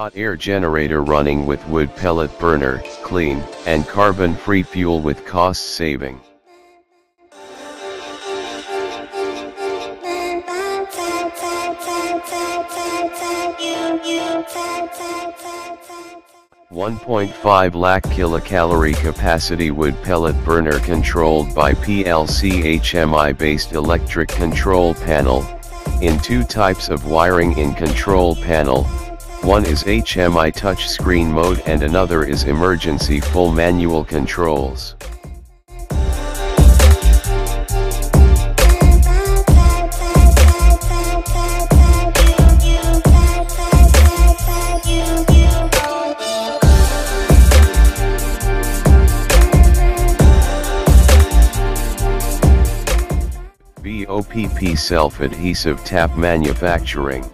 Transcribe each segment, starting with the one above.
hot air generator running with wood pellet burner, clean, and carbon-free fuel with cost saving. $1.5 lakh kilocalorie capacity wood pellet burner controlled by PLC HMI based electric control panel, in two types of wiring in control panel, one is HMI touchscreen mode and another is emergency full manual controls. BOPP self-adhesive tap manufacturing.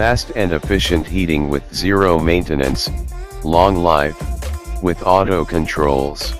Fast and efficient heating with zero maintenance, long life, with auto controls.